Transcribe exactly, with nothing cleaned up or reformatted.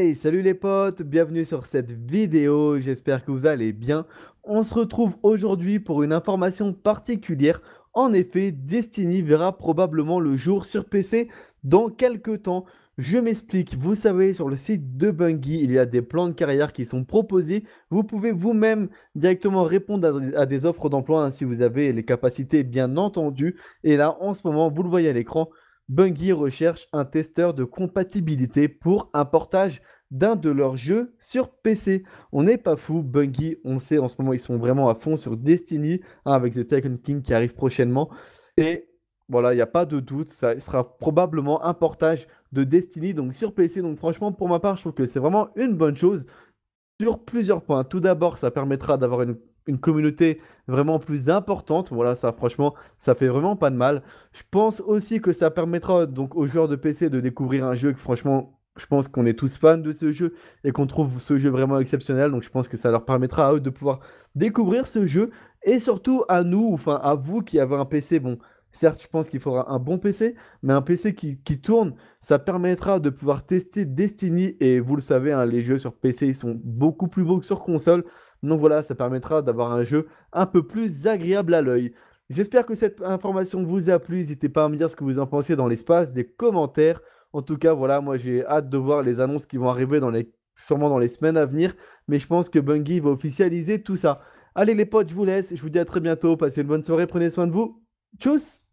Hey, salut les potes, bienvenue sur cette vidéo, j'espère que vous allez bien. On se retrouve aujourd'hui pour une information particulière. En effet, Destiny verra probablement le jour sur P C dans quelques temps. Je m'explique, vous savez, sur le site de Bungie, il y a des plans de carrière qui sont proposés. Vous pouvez vous-même directement répondre à des offres d'emploi hein, si vous avez les capacités, bien entendu. Et là, en ce moment, vous le voyez à l'écran, Bungie recherche un testeur de compatibilité pour un portage d'un de leurs jeux sur P C. On n'est pas fou, Bungie, on sait, en ce moment, ils sont vraiment à fond sur Destiny, hein, avec The Taken King qui arrive prochainement. Et voilà, il n'y a pas de doute, ça sera probablement un portage de Destiny donc sur P C. Donc franchement, pour ma part, je trouve que c'est vraiment une bonne chose sur plusieurs points. Tout d'abord, ça permettra d'avoir une, une communauté vraiment plus importante. Voilà, ça franchement, ça fait vraiment pas de mal. Je pense aussi que ça permettra donc aux joueurs de P C de découvrir un jeu que franchement... Je pense qu'on est tous fans de ce jeu et qu'on trouve ce jeu vraiment exceptionnel. Donc je pense que ça leur permettra à eux de pouvoir découvrir ce jeu. Et surtout à nous, enfin à vous qui avez un P C. Bon, certes, je pense qu'il faudra un bon P C, mais un P C qui, qui tourne, ça permettra de pouvoir tester Destiny. Et vous le savez, hein, les jeux sur P C, ils sont beaucoup plus beaux que sur console. Donc voilà, ça permettra d'avoir un jeu un peu plus agréable à l'œil. J'espère que cette information vous a plu. N'hésitez pas à me dire ce que vous en pensez dans l'espace des commentaires. En tout cas, voilà, moi j'ai hâte de voir les annonces qui vont arriver dans les... sûrement dans les semaines à venir. Mais je pense que Bungie va officialiser tout ça. Allez les potes, je vous laisse. Je vous dis à très bientôt. Passez une bonne soirée. Prenez soin de vous. Tchuss!